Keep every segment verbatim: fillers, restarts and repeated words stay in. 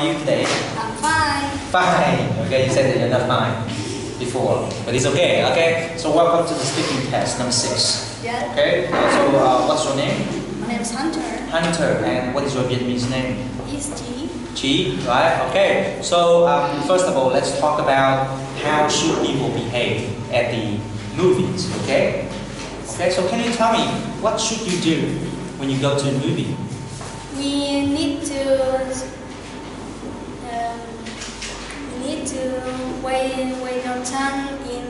are you today? I'm fine. Fine. Okay, you said that you're not fine before, but it's okay. Okay. So welcome to the speaking test number six. Yeah. Okay. So uh, what's your name? My name is Hunter. Hunter, and what is your Vietnamese name? It's Chi. Chi, right? Okay. So um, first of all, let's talk about how should people behave at the movies. Okay. Okay. So can you tell me what should you do when you go to a movie? We need to um, we need to wait wait our time in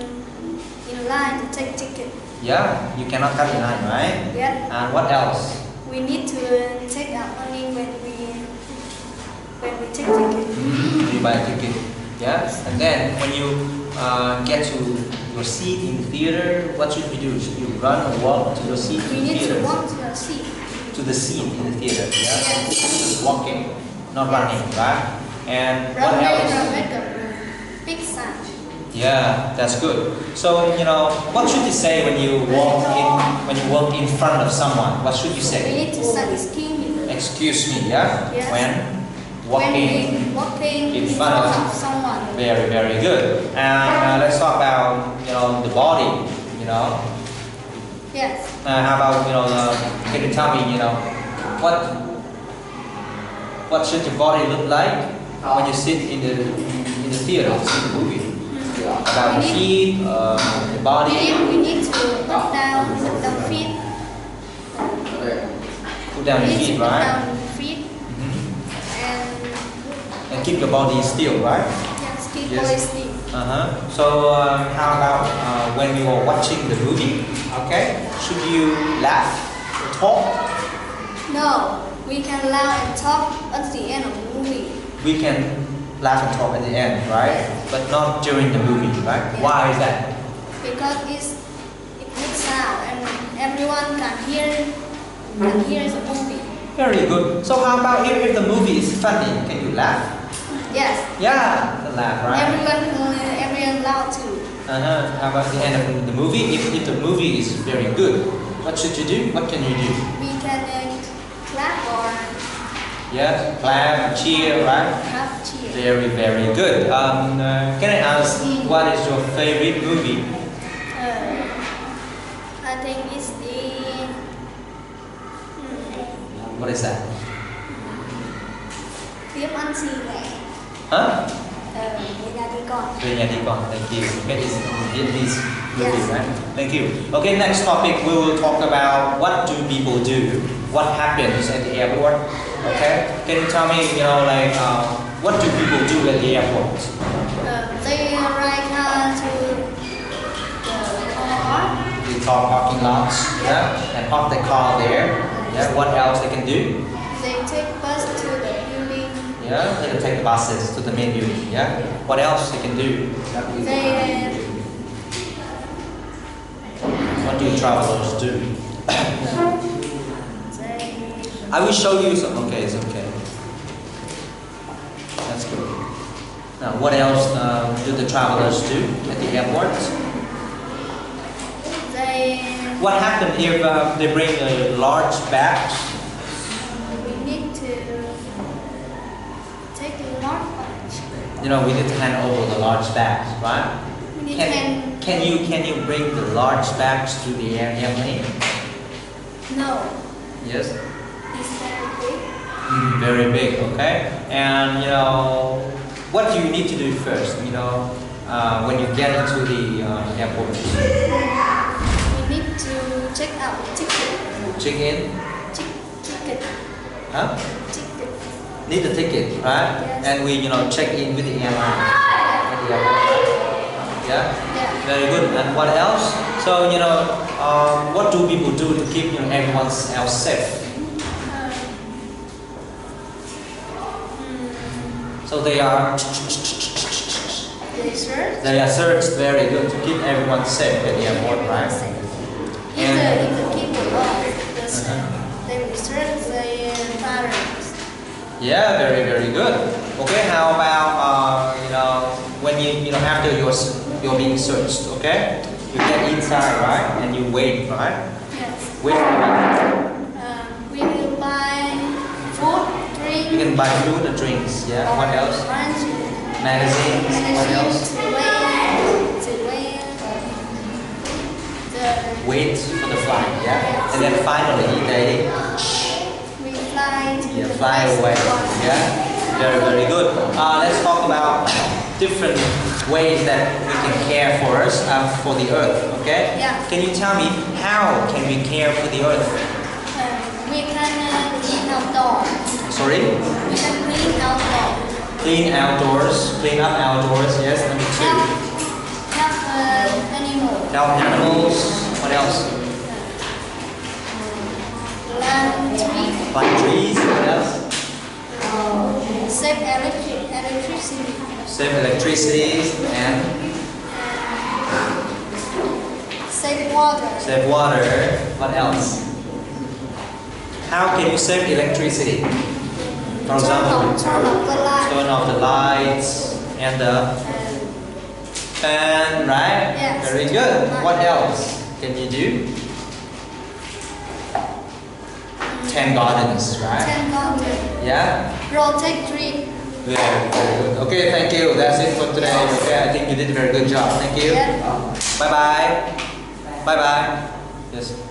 in line to take ticket. Yeah, you cannot cut in line, right? Yeah. And what else? We need to uh, take our money when we when we take ticket. Mm-hmm. You buy a ticket, yeah. And then when you uh, get to your seat in the theater, what should we do? Should you run or walk to your seat we in the theater? We need to walk to your seat. To the seat in the theater, yeah. Yes. Walking, not running, right? And running, what else? Make a big sign. Yeah, that's good. So you know, what should you say when you walk in when you walk in front of someone? What should you say? We need to say excuse me. Excuse me, yeah. Yes. When walking, when walking in front of someone. Very, very good. And uh, let's talk about you know the body. You know. Yes. Uh, how about you know? Uh, can you tell me you know what what should your body look like when you sit in the in the theater to see the movie? About the feet, uh, the body. We need to put down the feet. Put down the feet, right? Down the feet. Mm-hmm. and, and keep your body still, right? Yes, keep yes. body still. Uh huh. So uh, how about uh, when you are watching the movie? Okay, should you laugh or talk? No, we can laugh and talk at the end of the movie. We can. Laugh and talk at the end, right? But not during the movie, right? Yeah. Why is that? Because it's, it makes sound and everyone can hear can hear the movie. Very good. So how about if, if the movie is funny, can you laugh? Yes. Yeah, the laugh, right? Everyone, uh, everyone laugh too. Uh-huh. How about the end of the movie? If, if the movie is very good, what should you do? What can you do? We can uh, clap or. Yes, clap, cheer, right? Clap, cheer. Very, very good. Um, uh, can I ask, what is your favorite movie? Uh, I think it's the... Hmm. What is that? Phim Ăn Xin Lẻ. Huh? Về Nhà Đi Con. Về Nhà Đi Con, thank you. Okay, it's Vietnamese movie, yes. Right? Thank you. Okay, next topic, we will talk about what do people do? What happens at the airport? Okay, can you tell me, you know, like, uh, what do people do at the airport? Uh, they ride cars to the car park. They talk parking lots, yeah. yeah, and park the car there. Yeah, what else they can do? They take bus to the building. Yeah, they can take the buses to the main building, yeah. What else they can do? They... What do travelers do? I will show you some. Okay, it's okay. That's good. Now, what else uh, do the travelers do at the airport? They. What happens if uh, they bring a large bag? We need to take a large bag. You know, we need to hand over the large bags, right? We need can, to hand can you can you bring the large bags to the airplane? No. Yes. It's very big. Mm, very big, okay. And you know, what do you need to do first? You know, uh, when you get into the uh, airport, we need to check out the ticket. Check in. Check ticket. Huh? Ticket. Need the ticket, right? Yes. And we, you know, check in with the airline. At the airport. Yeah? Yeah. Very good. And what else? So you know, um, what do people do to keep you know everyone else safe? So they are they search. They are searched very good to keep everyone safe at the airport, right? If and the, if the people are the uh-huh. they research their parents. Yeah, very very good. Okay, how about uh, you know when you you know after you're you're being searched, okay? You get inside, right? And you wait, right? Yes. Wait for um, we will buy food, drink. You can buy food or drinks. Yeah. What else? Magazines. What else? Wait for the flight. Yeah. And then finally they we fly. Yeah. Fly away. Yeah. Very very good. Uh, let's talk about different ways that we can care for us, uh, for the earth. Okay. Yeah. Can you tell me how can we care for the earth? Uh, we can uh, clean outdoors. Sorry? We can clean outdoors. Clean outdoors, clean up outdoors, yes, number two. Help, help uh, animals. Help animals, what else? Plant trees. Plant trees, what else? Uh, save electric electricity. Save electricity and? Uh, save water. Save water, what else? How can you save electricity? For example, turn off the lights, turn off the lights and the and, and right? Yes. Very good. What else can you do? Ten gardens, right? Ten gardens. Yeah. Protect trees. Very good. Okay, thank you. That's it for today. Okay, I think you did a very good job. Thank you. Yeah. Bye bye. Bye bye. Yes.